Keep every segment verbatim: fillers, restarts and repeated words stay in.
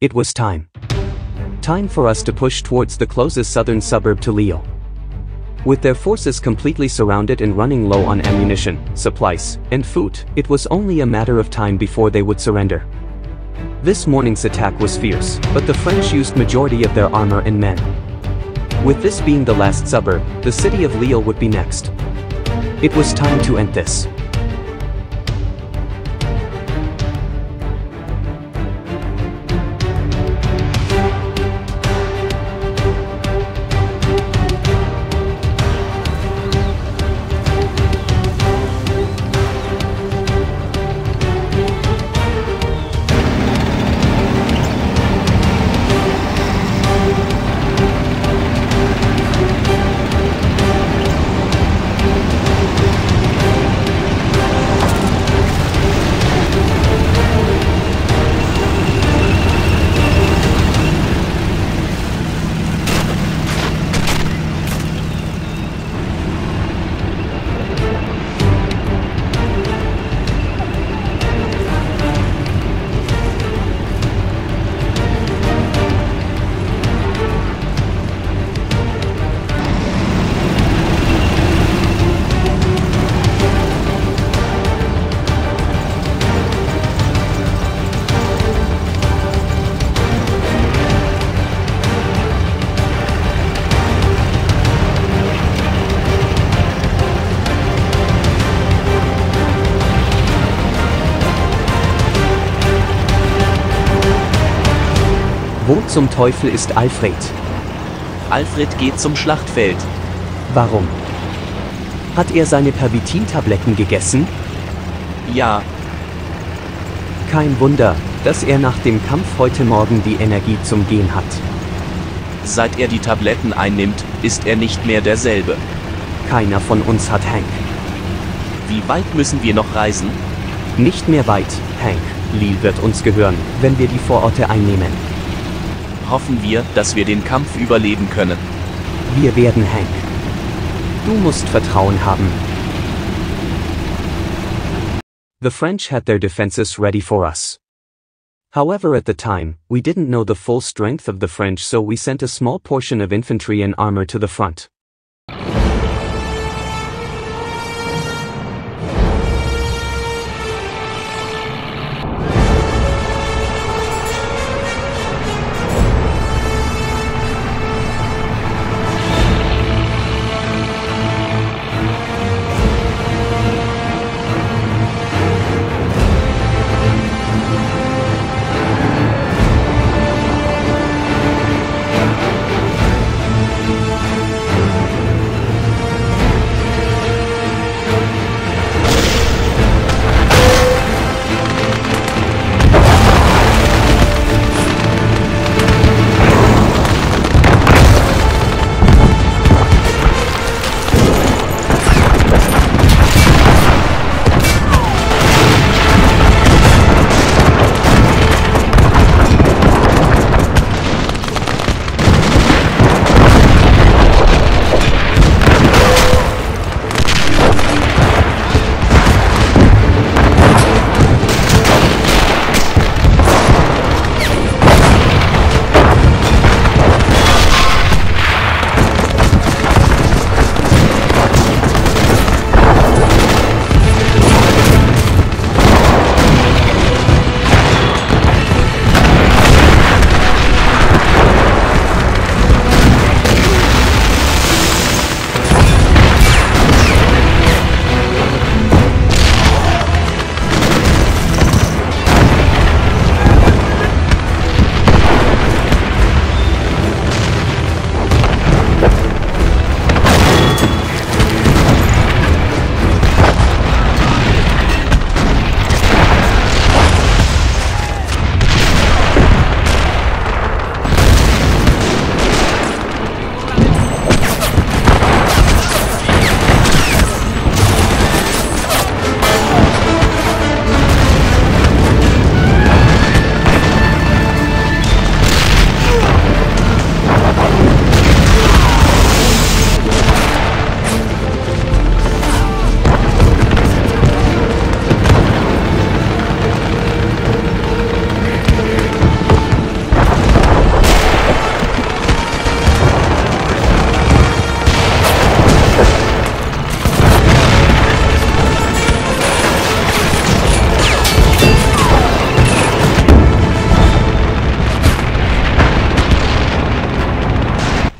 It was time. Time for us to push towards the closest southern suburb to Lille. With their forces completely surrounded and running low on ammunition, supplies, and food, it was only a matter of time before they would surrender. This morning's attack was fierce, but the French used majority of their armor and men. With this being the last suburb, the city of Lille would be next. It was time to end this. Wo zum Teufel ist Alfred? Alfred geht zum Schlachtfeld. Warum? Hat er seine Pervitin-Tabletten gegessen? Ja. Kein Wunder, dass er nach dem Kampf heute Morgen die Energie zum Gehen hat. Seit er die Tabletten einnimmt, ist er nicht mehr derselbe. Keiner von uns hat Hank. Wie weit müssen wir noch reisen? Nicht mehr weit, Hank. Lille wird uns gehören, wenn wir die Vororte einnehmen. Hoffen wir, dass wir den Kampf überleben können. Wir werden, Hank. Du musst Vertrauen haben. The French had their defenses ready for us. However, at the time, we didn't know the full strength of the French, so we sent a small portion of infantry and armor to the front.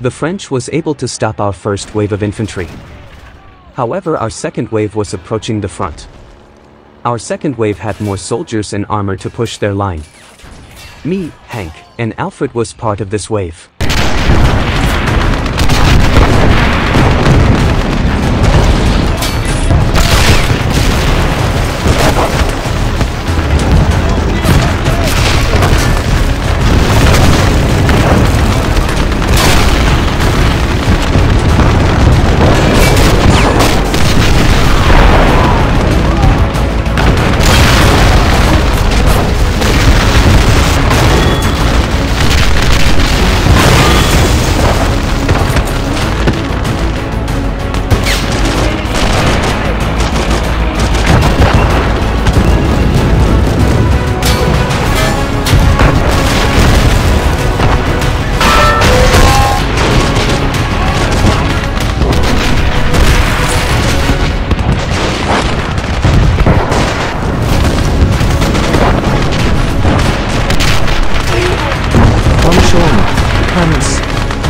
The French was able to stop our first wave of infantry. However, our second wave was approaching the front. Our second wave had more soldiers and armor to push their line. Me, Hank, and Alfred was part of this wave.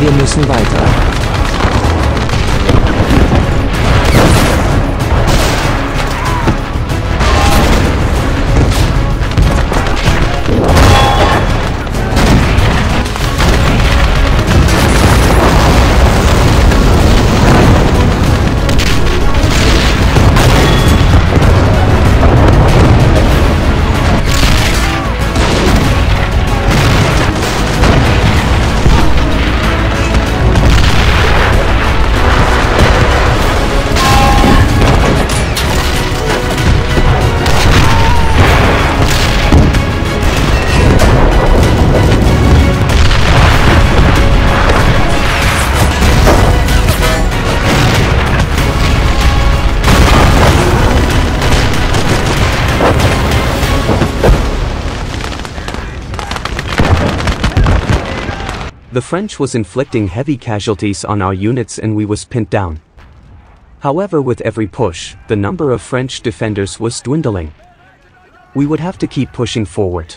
Wir müssen weiter. The French was inflicting heavy casualties on our units and we was pinned down. However, with every push, the number of French defenders was dwindling. We would have to keep pushing forward.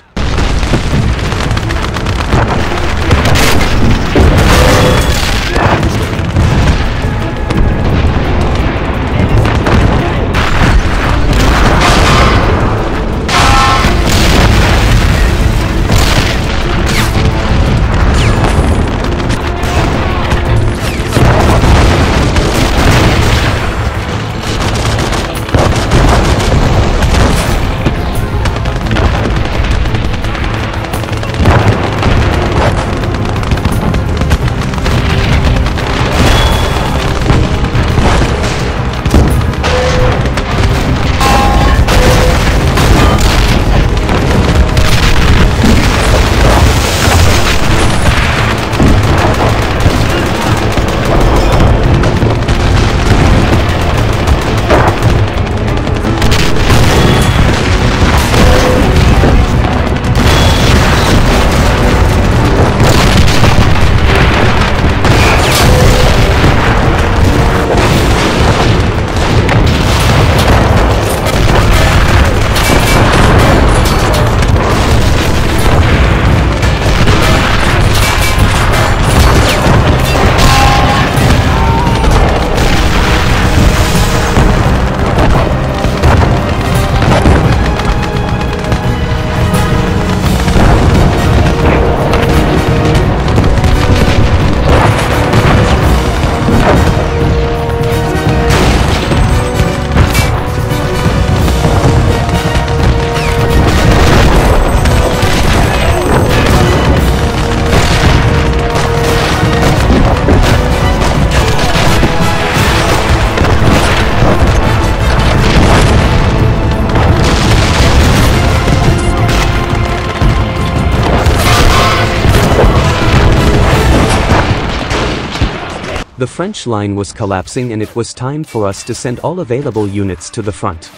The French line was collapsing and it was time for us to send all available units to the front.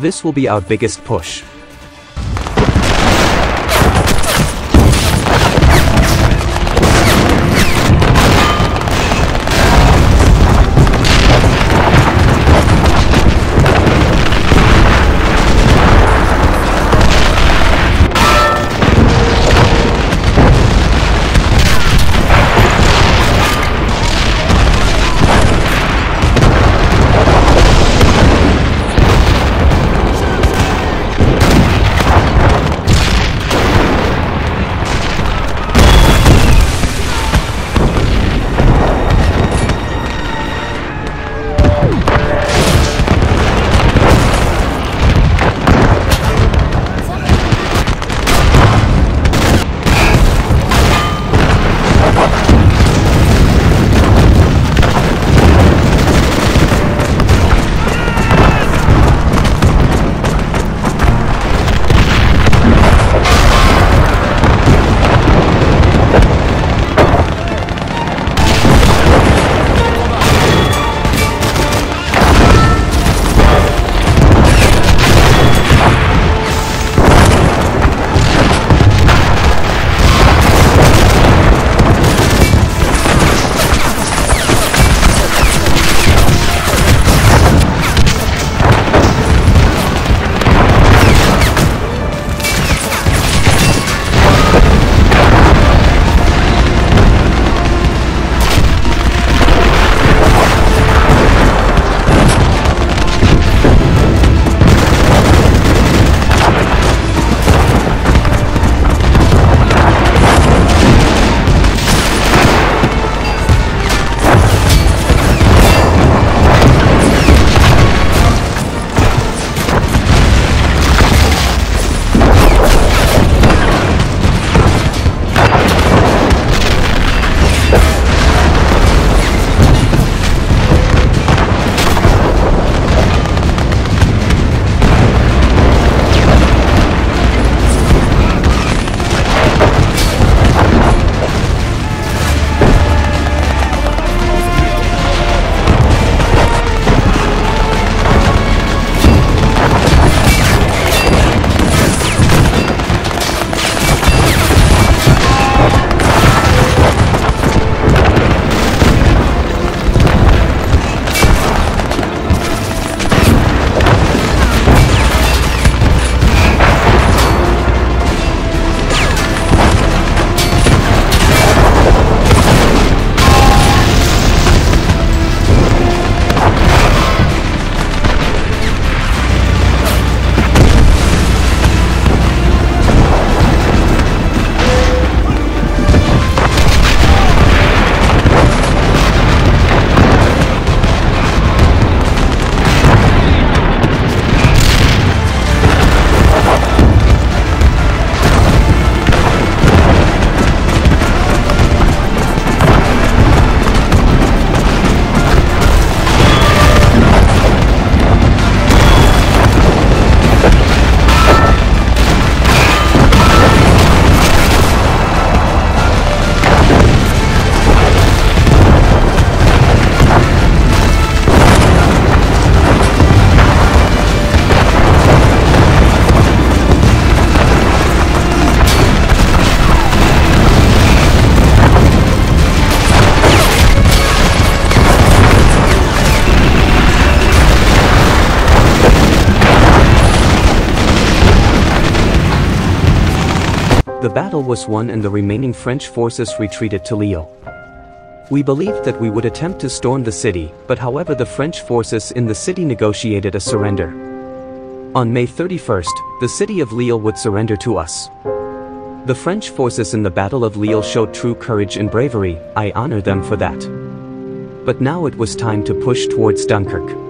This will be our biggest push. The battle was won and the remaining French forces retreated to Lille. We believed that we would attempt to storm the city, but however the French forces in the city negotiated a surrender. On May thirty-first, the city of Lille would surrender to us. The French forces in the Battle of Lille showed true courage and bravery. I honor them for that. But now it was time to push towards Dunkirk.